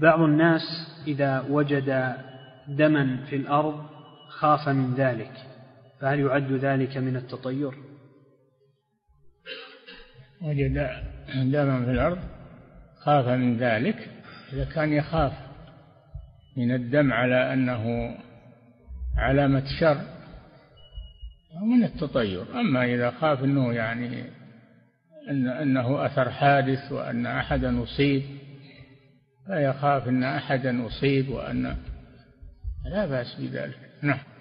بعض الناس إذا وجد دما في الأرض خاف من ذلك، فهل يعد ذلك من التطير؟ وجد دما في الأرض خاف من ذلك، إذا كان يخاف من الدم على أنه علامة شر من التطير. أما إذا خاف أنه يعني أنه أثر حادث وأن أحدا أصيب، فيخاف أن أحدا أصيب وأن لا بأس بذلك. نعم.